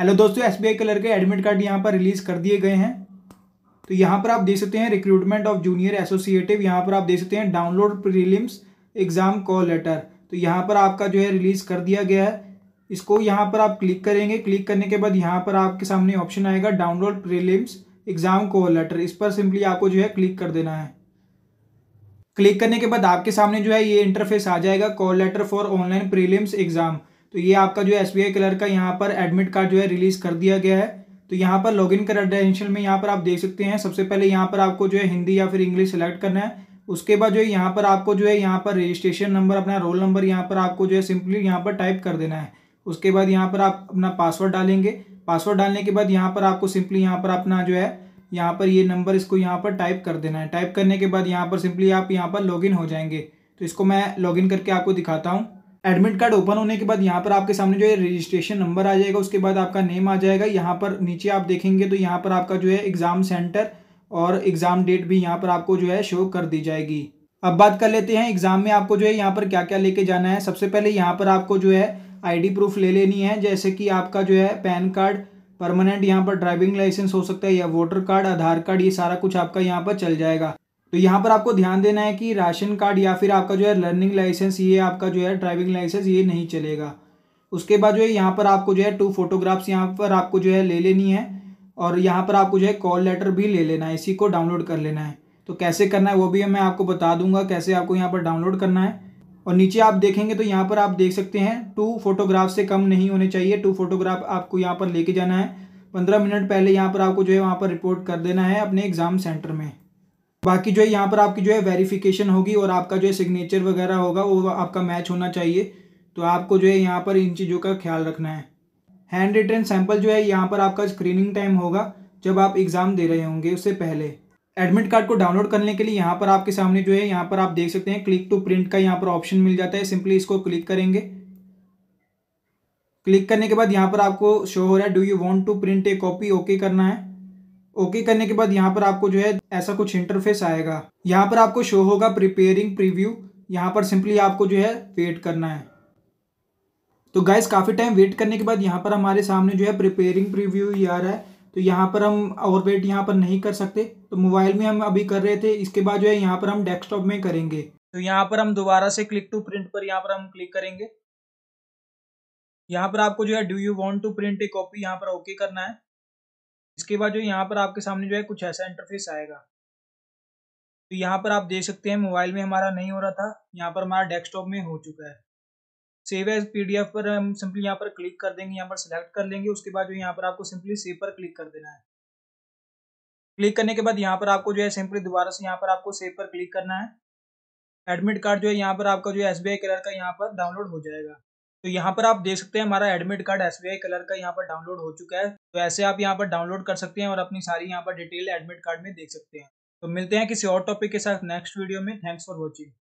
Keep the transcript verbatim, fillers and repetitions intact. Hello दोस्तों, SBI clerk के admit card यहाँ पर रिलीज़ कर दिए गए हैं। तो यहाँ पर आप देख सकते हैं रिक्रूटमेंट ऑफ जूनियर एसोसिएटिव, यहाँ पर आप देख सकते हैं download prelims exam call letter. तो यहाँ पर आपका जो है रिलीज़ कर दिया गया है। इसको यहाँ पर आप क्लिक करेंगे, क्लिक करने के बाद यहाँ पर आपके सामने ऑप्शन आएगा download prelims exam call letter. इस पर सिंपली आपको जो है क्लिक कर देना है। क्लिक करने के बाद आपके सामने जो है ये इंटरफेस आ जाएगा, call letter for online prelims exam. तो ये आपका जो है एसबीआई क्लर्क का यहाँ पर एडमिट कार्ड जो है रिलीज़ कर दिया गया है। तो यहाँ पर लॉगिन क्रेडेंशियल में यहाँ पर आप देख सकते हैं, सबसे पहले यहाँ पर आपको जो है हिंदी या फिर इंग्लिश सेलेक्ट करना है। उसके बाद जो है यहाँ पर आपको जो है यहाँ पर रजिस्ट्रेशन नंबर, अपना रोल नंबर यहाँ पर आपको जो है सिंपली यहाँ पर टाइप कर देना है। उसके बाद यहाँ पर आप अपना पासवर्ड डालेंगे। पासवर्ड डालने के बाद यहाँ पर आपको सिंपली यहाँ पर अपना जो है यहाँ पर ये नंबर इसको यहाँ पर टाइप कर देना है। टाइप करने के बाद यहाँ पर सिंपली आप यहाँ पर लॉगिन हो जाएंगे। तो इसको मैं लॉगिन करके आपको दिखाता हूँ। एडमिट कार्ड ओपन होने के बाद यहाँ पर आपके सामने जो है रजिस्ट्रेशन नंबर आ जाएगा, उसके बाद आपका नेम आ जाएगा। यहाँ पर नीचे आप देखेंगे तो यहाँ पर आपका जो है एग्ज़ाम सेंटर और एग्ज़ाम डेट भी यहाँ पर आपको जो है शो कर दी जाएगी। अब बात कर लेते हैं एग्ज़ाम में आपको जो है यहाँ पर क्या क्या लेके जाना है। सबसे पहले यहाँ पर आपको जो है आई डी प्रूफ ले लेनी है, जैसे कि आपका जो है पैन कार्ड, परमानेंट यहाँ पर ड्राइविंग लाइसेंस हो सकता है, या वोटर कार्ड, आधार कार्ड, ये सारा कुछ आपका यहाँ पर चल जाएगा। तो यहाँ पर आपको ध्यान देना है कि राशन कार्ड या फिर आपका जो है लर्निंग लाइसेंस, ये आपका जो है ड्राइविंग लाइसेंस ये नहीं चलेगा। उसके बाद जो है यहाँ पर आपको जो है टू फोटोग्राफ्स यहाँ पर आपको जो है ले लेनी है, और यहाँ पर आपको जो है कॉल लेटर भी ले लेना है, इसी को डाउनलोड कर लेना है। तो कैसे करना है वो भी मैं आपको बता दूंगा, कैसे आपको यहाँ पर डाउनलोड करना है। और नीचे आप देखेंगे तो यहाँ पर आप देख सकते हैं टू फोटोग्राफ से कम नहीं होने चाहिए। टू फोटोग्राफ आपको यहाँ पर लेके जाना है। पंद्रह मिनट पहले यहाँ पर आपको जो है वहाँ पर रिपोर्ट कर देना है अपने एग्ज़ाम सेंटर में। बाकी जो है यहाँ पर आपकी जो है वेरिफिकेशन होगी, और आपका जो है सिग्नेचर वगैरह होगा वो आपका मैच होना चाहिए। तो आपको जो है यहाँ पर इन चीज़ों का ख्याल रखना है। हैंड रिटन सैंपल जो है यहाँ पर आपका स्क्रीनिंग टाइम होगा, जब आप एग्ज़ाम दे रहे होंगे उससे पहले। एडमिट कार्ड को डाउनलोड करने के लिए यहाँ पर आपके सामने जो है यहाँ पर आप देख सकते हैं क्लिक टू प्रिंट का यहाँ पर ऑप्शन मिल जाता है। सिंपली इसको क्लिक करेंगे। क्लिक करने के बाद यहाँ पर आपको शो हो रहा है do you want to print a copy, okay करना है। ओके okay करने के बाद यहाँ पर आपको जो है ऐसा कुछ इंटरफेस आएगा। यहाँ पर आपको शो होगा प्रिपेयरिंग प्रीव्यू, यहाँ पर सिंपली आपको जो है वेट करना है। तो गाइस, काफ़ी टाइम वेट करने के बाद यहाँ पर हमारे सामने जो है प्रिपेयरिंग प्रीव्यू ये आ रहा है। तो यहाँ पर हम और वेट यहाँ पर नहीं कर सकते, तो मोबाइल में हम अभी कर रहे थे, इसके बाद जो है यहाँ पर हम डेस्कटॉप में करेंगे। तो यहाँ पर हम दोबारा से क्लिक टू प्रिंट पर यहाँ पर हम क्लिक करेंगे। यहाँ पर आपको जो है do you want to print a copy यहाँ पर ओके करना है। इसके बाद जो यहाँ पर आपके सामने जो है कुछ ऐसा इंटरफेस आएगा। तो यहाँ पर आप देख सकते हैं मोबाइल में हमारा नहीं हो रहा था, यहाँ पर हमारा डेस्कटॉप में हो चुका है। सेव एज पीडीएफ पर हम सिंपली यहाँ पर क्लिक कर देंगे, यहाँ पर सिलेक्ट कर लेंगे। उसके बाद जो यहाँ पर आपको सिंपली सेव पर क्लिक कर देना है। क्लिक करने के बाद यहाँ पर आपको जो है सिंपली दोबारा से यहाँ पर आपको सेव पर क्लिक करना है। एडमिट कार्ड जो है यहाँ पर आपका जो है एसबीआई क्लर्क का यहाँ पर डाउनलोड हो जाएगा। तो यहाँ पर आप देख सकते हैं हमारा एडमिट कार्ड एसबीआई क्लर्क का यहाँ पर डाउनलोड हो चुका है। तो ऐसे आप यहाँ पर डाउनलोड कर सकते हैं और अपनी सारी यहाँ पर डिटेल एडमिट कार्ड में देख सकते हैं। तो मिलते हैं किसी और टॉपिक के साथ नेक्स्ट वीडियो में। Thanks for watching.